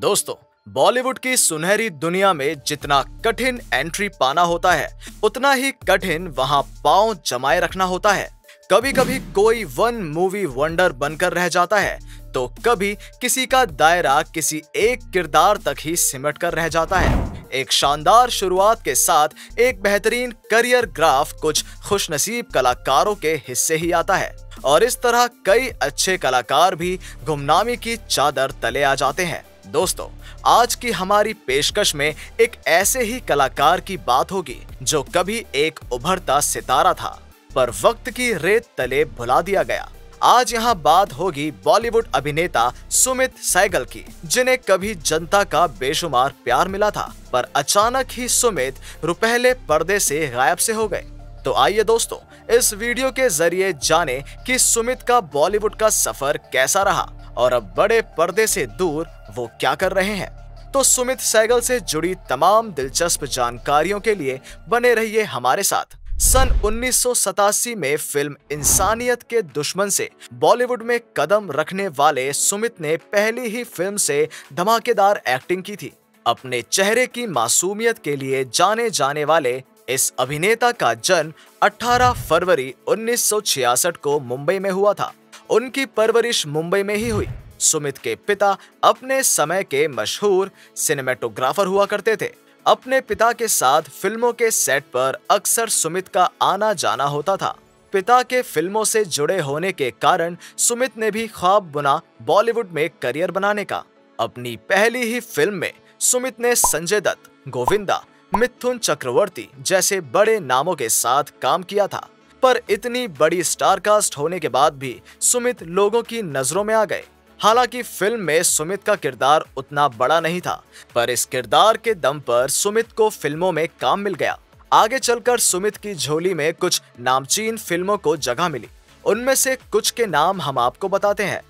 दोस्तों, बॉलीवुड की सुनहरी दुनिया में जितना कठिन एंट्री पाना होता है, उतना ही कठिन वहां पांव जमाए रखना होता है। कभी कभी कोई वन मूवी वंडर बनकर रह जाता है, तो कभी किसी का दायरा किसी एक किरदार तक ही सिमट कर रह जाता है। एक शानदार शुरुआत के साथ एक बेहतरीन करियर ग्राफ कुछ खुशनसीब कलाकारों के हिस्से ही आता है और इस तरह कई अच्छे कलाकार भी गुमनामी की चादर तले आ जाते हैं। दोस्तों, आज की हमारी पेशकश में एक ऐसे ही कलाकार की बात होगी जो कभी एक उभरता सितारा था, पर वक्त की रेत तले भुला दिया गया। आज यहाँ बात होगी बॉलीवुड अभिनेता सुमित सैगल की, जिन्हें कभी जनता का बेशुमार प्यार मिला था, पर अचानक ही सुमित रुपहले पर्दे से गायब से हो गए। तो आइए दोस्तों, इस वीडियो के जरिए जाने कि सुमित का बॉलीवुड का सफर कैसा रहा और अब बड़े पर्दे से दूर वो क्या कर रहे हैं। तो सुमित सैगल से जुड़ी तमाम दिलचस्प जानकारियों के लिए बने रहिए हमारे साथ। सन 1987 में फिल्म इंसानियत के दुश्मन से बॉलीवुड में कदम रखने वाले सुमित ने पहली ही फिल्म से धमाकेदार एक्टिंग की थी। अपने चेहरे की मासूमियत के लिए जाने जाने वाले इस अभिनेता का जन्म 18 फरवरी 1966 को मुंबई में हुआ था। उनकी परवरिश मुंबई में ही हुई। सुमित के पिता अपने समय के मशहूर सिनेमेटोग्राफर हुआ करते थे। अपने पिता के साथ फिल्मों के सेट पर अक्सर सुमित का आना जाना होता था। पिता के फिल्मों से जुड़े होने के कारण सुमित ने भी ख्वाब बुना बॉलीवुड में करियर बनाने का। अपनी पहली ही फिल्म में सुमित ने संजय दत्त, गोविंदा, मिथुन चक्रवर्ती जैसे बड़े नामों के साथ काम किया था, पर इतनी बड़ी स्टारकास्ट होने के बाद भी सुमित लोगों की नजरों में आ गए। हालांकि फिल्म में सुमित का किरदार उतना बड़ा नहीं था, पर इस किरदार के दम पर सुमित को फिल्मों में काम मिल गया। आगे चलकर सुमित की झोली में कुछ नामचीन फिल्मों को जगह मिली। उनमें से कुछ के नाम हम आपको बताते हैं।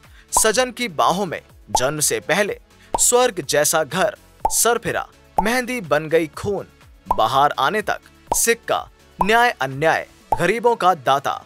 सजन की बाहों में, जन्म से पहले, स्वर्ग जैसा घर, सर फिरा, मेहंदी बन गई खून, बाहर आने तक, सिक्का, न्याय अन्याय, गरीबों का दाता,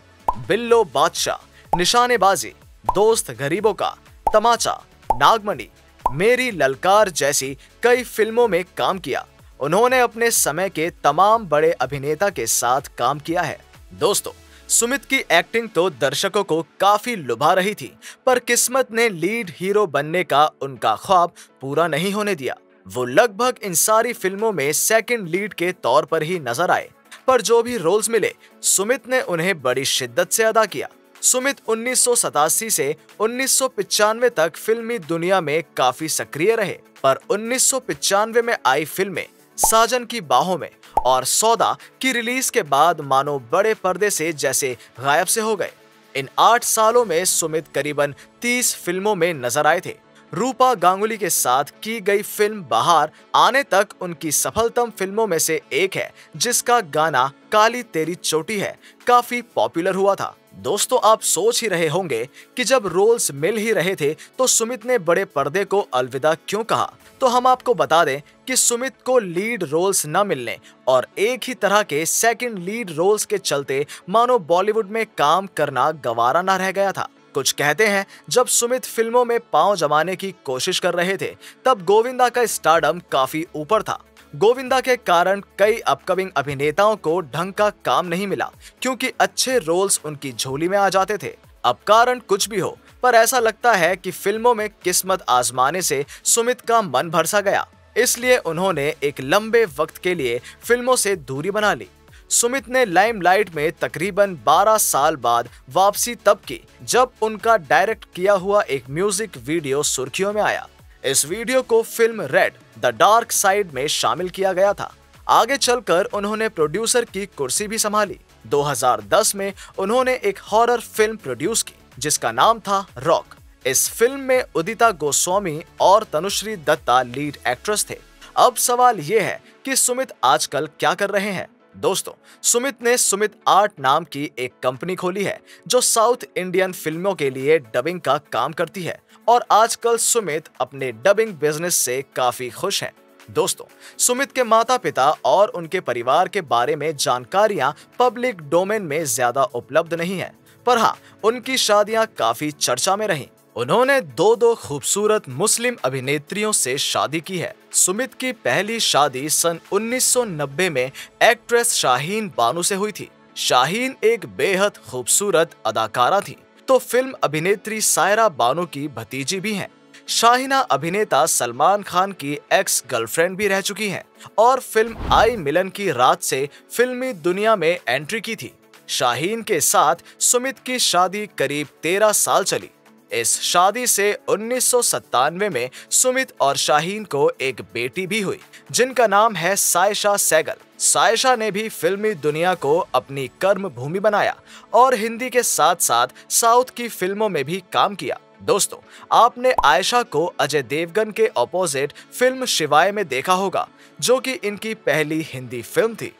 बिल्लो बादशाह, निशानेबाजी, दोस्त गरीबों का, तमाचा, नागमणि, मेरी ललकार जैसी कई फिल्मों में काम किया। उन्होंने अपने समय के तमाम बड़े अभिनेता के साथ काम किया है। दोस्तों, सुमित की एक्टिंग तो दर्शकों को काफी लुभा रही थी, पर किस्मत ने लीड हीरो बनने का उनका ख्वाब पूरा नहीं होने दिया। वो लगभग इन सारी फिल्मों में सेकंड लीड के तौर पर ही नजर आए, पर जो भी रोल्स मिले सुमित ने उन्हें बड़ी शिद्दत से अदा किया। सुमित 1987 से 1995 तक फिल्मी दुनिया में काफी सक्रिय रहे, पर 1995 में आई फिल्में साजन की बाहों में और सौदा की रिलीज के बाद मानो बड़े पर्दे से जैसे गायब से हो गए। इन 8 सालों में सुमित करीबन 30 फिल्मों में नजर आए थे। रूपा गांगुली के साथ की गई फिल्म बाहर आने तक उनकी सफलतम फिल्मों में से एक है, जिसका गाना काली तेरी चोटी है काफी पॉपुलर हुआ था। दोस्तों, आप सोच ही रहे होंगे कि जब रोल्स मिल ही रहे थे तो सुमित ने बड़े पर्दे को अलविदा क्यों कहा। तो हम आपको बता दें कि सुमित को लीड रोल्स न मिलने और एक ही तरह के सेकंड लीड रोल्स के चलते मानो बॉलीवुड में काम करना गवारा ना रह गया था। कुछ कहते हैं जब सुमित फिल्मों में पांव जमाने की कोशिश कर रहे थे, तब गोविंदा का स्टारडम काफी ऊपर था। गोविंदा के कारण कई अपकमिंग अभिनेताओं को ढंग का काम नहीं मिला, क्योंकि अच्छे रोल्स उनकी झोली में आ जाते थे। अब कारण कुछ भी हो, पर ऐसा लगता है कि फिल्मों में किस्मत आजमाने से सुमित का मन भरसा गया, इसलिए उन्होंने एक लंबे वक्त के लिए फिल्मों से दूरी बना ली। सुमित ने लाइमलाइट में तकरीबन 12 साल बाद वापसी तब की, जब उनका डायरेक्ट किया हुआ एक म्यूजिक वीडियो सुर्खियों में आया। इस वीडियो को film red the dark side में शामिल किया गया था। आगे चलकर उन्होंने प्रोड्यूसर की कुर्सी भी संभाली। 2010 में उन्होंने एक हॉरर फिल्म प्रोड्यूस की, जिसका नाम था रॉक। इस फिल्म में उदिता गोस्वामी और तनुश्री दत्ता लीड एक्ट्रेस थे। अब सवाल यह है कि सुमित आजकल क्या कर रहे हैं। दोस्तों, सुमित ने सुमित आर्ट नाम की एक कंपनी खोली है, जो साउथ इंडियन फिल्मों के लिए डबिंग का काम करती है और आजकल सुमित अपने डबिंग बिजनेस से काफी खुश हैं। दोस्तों, सुमित के माता पिता और उनके परिवार के बारे में जानकारियां पब्लिक डोमेन में ज्यादा उपलब्ध नहीं है, पर हाँ, उनकी शादियां काफी चर्चा में रहीं। उन्होंने दो दो खूबसूरत मुस्लिम अभिनेत्रियों से शादी की है। सुमित की पहली शादी सन 1990 में एक्ट्रेस शाहीन बानू से हुई थी। शाहीन एक बेहद खूबसूरत अदाकारा थी तो फिल्म अभिनेत्री सायरा बानू की भतीजी भी हैं। शाहिना अभिनेता सलमान खान की एक्स गर्लफ्रेंड भी रह चुकी हैं और फिल्म आई मिलन की रात से फिल्मी दुनिया में एंट्री की थी। शाहीन के साथ सुमित की शादी करीब 13 साल चली। इस शादी से 1997 में सुमित और शाहीन को एक बेटी भी हुई जिनका नाम है सायशा सैगल। सायशा ने भी फिल्मी दुनिया को अपनी कर्म भूमि बनाया और हिंदी के साथ साथ साउथ की फिल्मों में भी काम किया। दोस्तों, आपने आयशा को अजय देवगन के ऑपोजिट फिल्म शिवाय में देखा होगा जो कि इनकी पहली हिंदी फिल्म थी।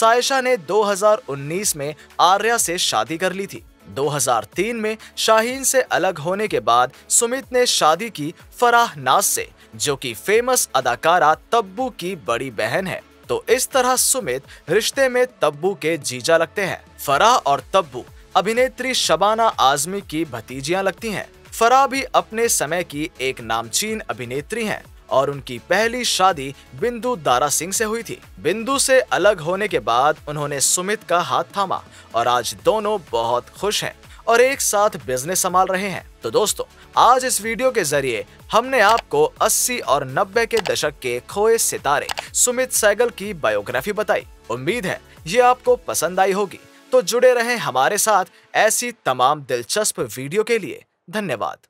सायशा ने 2019 में आर्या से शादी कर ली थी। 2003 में शाहीन से अलग होने के बाद सुमित ने शादी की फराह नाज से जो कि फेमस अदाकारा तब्बू की बड़ी बहन है। तो इस तरह सुमित रिश्ते में तब्बू के जीजा लगते हैं। फराह और तब्बू अभिनेत्री शबाना आजमी की भतीजियां लगती हैं। फराह भी अपने समय की एक नामचीन अभिनेत्री हैं और उनकी पहली शादी बिंदु दारा सिंह से हुई थी। बिंदु से अलग होने के बाद उन्होंने सुमित का हाथ थामा और आज दोनों बहुत खुश हैं और एक साथ बिजनेस संभाल रहे हैं। तो दोस्तों, आज इस वीडियो के जरिए हमने आपको 80 और 90 के दशक के खोए सितारे सुमित सैगल की बायोग्राफी बताई। उम्मीद है ये आपको पसंद आई होगी। तो जुड़े रहें हमारे साथ ऐसी तमाम दिलचस्प वीडियो के लिए। धन्यवाद।